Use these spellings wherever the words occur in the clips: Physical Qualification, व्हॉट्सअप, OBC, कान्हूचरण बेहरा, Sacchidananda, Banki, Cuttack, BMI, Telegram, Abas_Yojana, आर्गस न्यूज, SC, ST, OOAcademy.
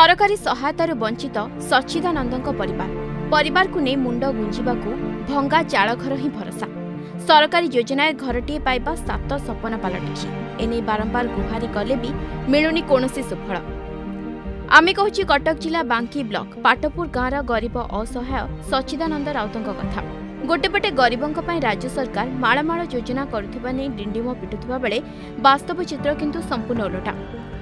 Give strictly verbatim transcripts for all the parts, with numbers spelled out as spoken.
सरकारी सहायतार वंचित सच्चिदानंदन परिवार परिवार को नहीं मुंड गुंजिबा को भंगा चालघर ही भरोसा। सरकारी योजनार घरटीए पाइबा सात सपना पलटिछि। एने बारंबार गुहारि कले भी मिलुनी कोनोसी सुफल। आमे कहूँ कटक जिला बांकी ब्लॉक पाटपुर गाँवर गरीब असहाय सच्चिदानंद राउतों कथा। गोटेपटे गरीबों राज्य सरकार मालामाल योजना करुवा नहीं डिंडिम पिटुवा बेले वास्तव चित्र किंतु संपूर्ण उलटा।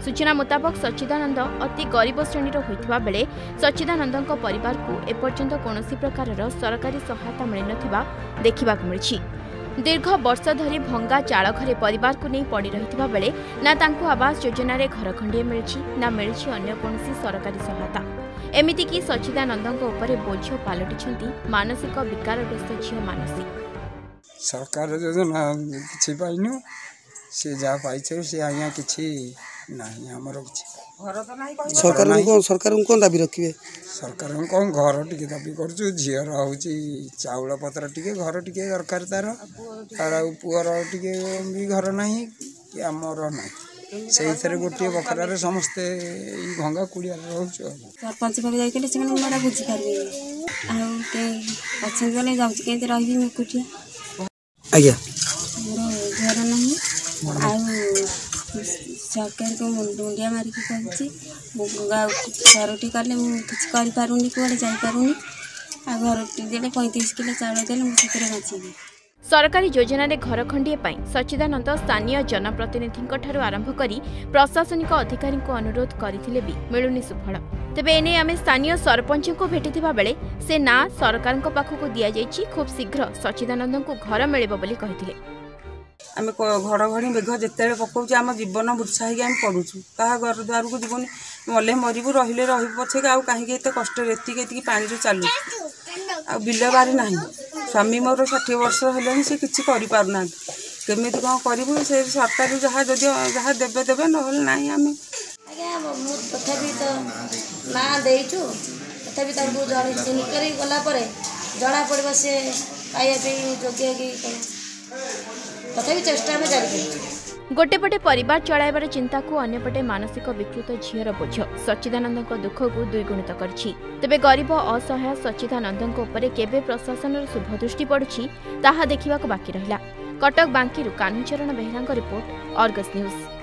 सूचना मुताबक सच्चिदानंद अति गरीब श्रेणी होता बेले सच्चिदानंद परिवार को एपर्यंत कौन प्रकार सरकारी सहायता मिल ना देखा मिली। दीर्घ वर्ष धरी भंगा चाल घरे परिवार को नहीं पड़ रही बेले ना तांको आवास योजना रे घर खंडे मिली ना मिली अन्य कौन सरकारी सहायता। एमितिकी सच्चिदानंद उपर बोझ पलटि मानसिक विकारग्रस्त झील मानसी। सरकार योजना किसी पाइन से जहाँ पाई से आज्ञा किसी नहीं आमर कि सरकार सरकार कौन दाबी रखिए सरकार कौन घर टी दाबी कर झीर हूँ चाउल पतर टी घर टी दरकार तार तार पुअर टी भी घर ना कि आमर ना से गोटे बखर समस्ते भंगा कूड़िया सरपंच बुझी पारे घर ना सरकार को मुंडिया मारिकी घर टी कले किसी कड़े जापरूनी घर टी पैंतीस किलो चाउल देखे बाँचेगी। सरकारी योजना रे घर खंडीए सच्चिदानंद स्थानीय जनप्रतिनिधि आरंभ करी प्रशासनिक अधिकारी को अनुरोध करथिले भी मिलुनी सुफल। तबे एने आमे स्थानीय सरपंच को भेटिथिबा बेले से ना सरकार को पाखु को दिया जायछि खूब शीघ्र सच्चिदानंद को घर मिलिबो बोली कहिथिले। आमे घड़घड़ी मेघ जेतेबे पकौछ आम जीवन बुर्छा होगी आम पड़ुछु कहा घर द्वार को जीवन मले मरिबु रहिले रहिबु पछे आउ काहे एते कष्ट रेती एती पानी जो चालू आ बिल बारी नाही। स्वामी मोर षाठी वर्ष है सी किसी करना केमी कौन करूँ से सरकार जहाँ जहाँ देवे देवे ना आम तथा तो ना देचु तथा जल चिन्ह करगलापर जना पड़ा से खायापी जोग्य कि तथा चेष्टा में जारी गोटेपटे परिवार चलाइबार चिंता को अन्यपटे मानसिक विकृत झीर बोझ सच्चिदानंद दुख को द्विगुणित करछि। तबे गरीब असहाय सच्चिदानंद उपरे केबे प्रशासन शुभ दृष्टि पड़ुछि ताहा देखिबाक बाकी रहिला। कटक बांकी रु कान्हूचरण बेहरांग रिपोर्ट, आर्गस न्यूज।